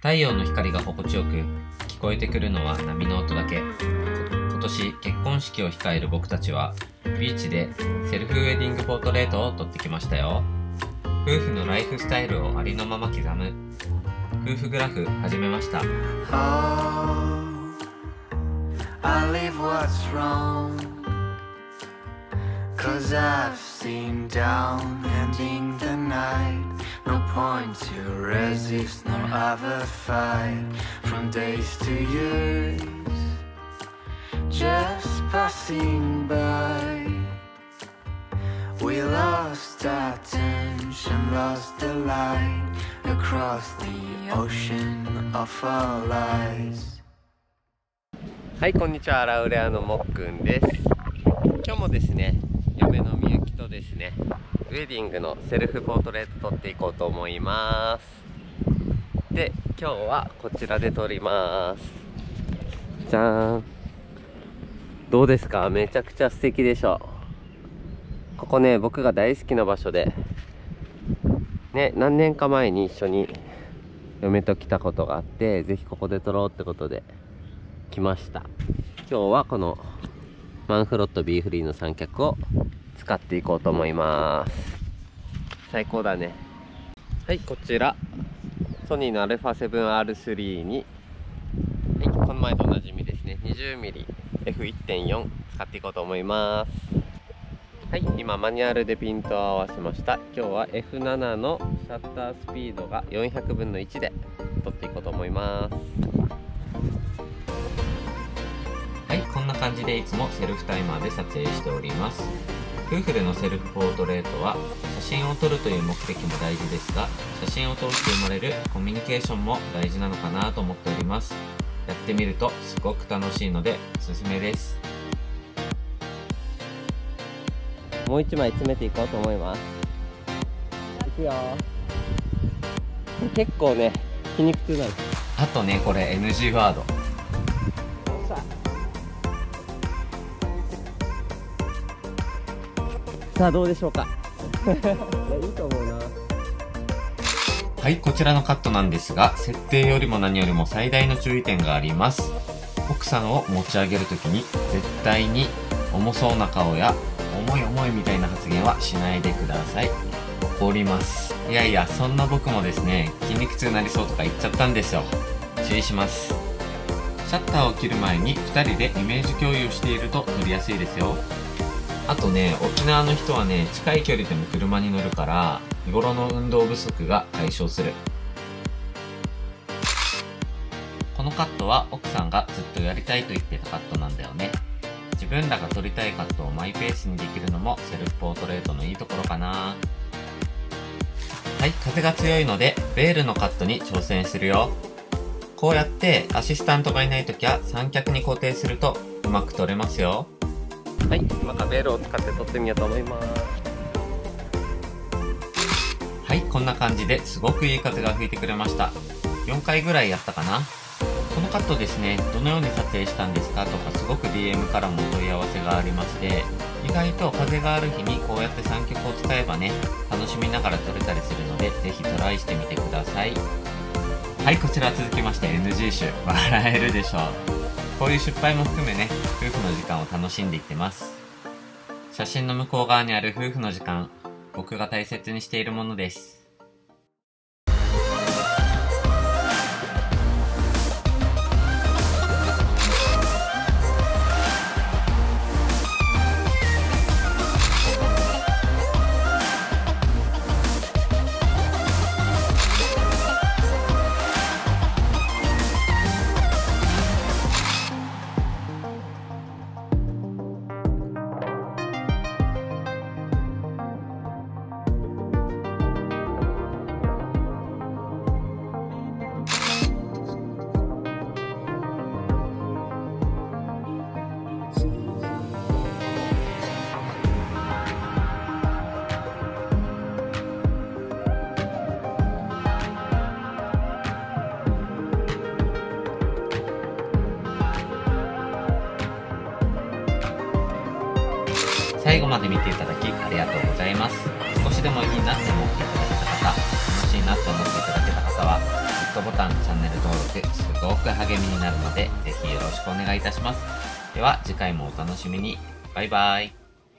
太陽の光が心地よく聞こえてくるのは波の音だけ。今年結婚式を控える僕たちはビーチでセルフウェディングポートレートを撮ってきましたよ。夫婦のライフスタイルをありのまま刻む夫婦グラフ始めました。 I live what's wrong, 'cause I've seen down ending the night. No point to resist, no other fight. From days to years, just passing by. We lost our tension, lost the light across the ocean of our lives. はい、こんにちは。アラウレアのもっくんです。今日もですね、嫁のみゆきとですね、ウェディングのセルフポートレート撮っていこうと思います。で、今日はこちらで撮ります。じゃーん、どうですか？めちゃくちゃ素敵でしょ。ここね、僕が大好きな場所でね、何年か前に一緒に嫁と来たことがあって、ぜひここで撮ろうってことで来ました。今日はこのマンフロット B フリーの三脚を使っていこうと思います。最高だね。はい、こちらソニーの α7R3 に、はい、この前とおなじみですね 20mm F1.4 使っていこうと思います。はい、今マニュアルでピントを合わせました。今日は F7 のシャッタースピードが400分の1で撮っていこうと思います。こんな感じでいつもセルフタイマーで撮影しております。夫婦でのセルフポートレートは写真を撮るという目的も大事ですが、写真を通して生まれるコミュニケーションも大事なのかなと思っております。やってみるとすごく楽しいのでおすすめです。もう一枚詰めていこうと思います。いくよ。結構ね、皮肉痛なんです。あとね、これ NG ワード。さあ、どうでしょうか。いいと思うな。はい、こちらのカットなんですが、設定よりも何よりも最大の注意点があります。奥さんを持ち上げるときに絶対に重そうな顔や重い重いみたいな発言はしないでください。怒ります。いやいや、そんな僕もですね、筋肉痛になりそうとか言っちゃったんですよ。注意します。シャッターを切る前に2人でイメージ共有していると撮りやすいですよ。あとね、沖縄の人はね、近い距離でも車に乗るから日頃の運動不足が解消する。このカットは奥さんがずっとやりたいと言ってたカットなんだよね。自分らが撮りたいカットをマイペースにできるのもセルフポートレートのいいところかな。はい、風が強いのでベールのカットに挑戦するよ。こうやってアシスタントがいないときは三脚に固定するとうまく撮れますよ。はい、またベールを使って撮ってみようと思います。はい、こんな感じで、すごくいい風が吹いてくれました。4回ぐらいやったかな。このカットですね、どのように撮影したんですかとか、すごく DM からも問い合わせがありまして、意外と風がある日にこうやって三脚を使えばね、楽しみながら撮れたりするので、ぜひトライしてみてください。はい、こちら続きまして NG 集、笑えるでしょう。こういう失敗も含めね、夫婦の時間を楽しんでいってます。写真の向こう側にある夫婦の時間、僕が大切にしているものです。最後まで見ていただきありがとうございます。少しでもいいなって思っていただけた方、楽しいなって思っていただけた方は、グッドボタンタン、チャンネル登録すごく励みになるので、ぜひよろしくお願いいたします。では次回もお楽しみに。バイバイ。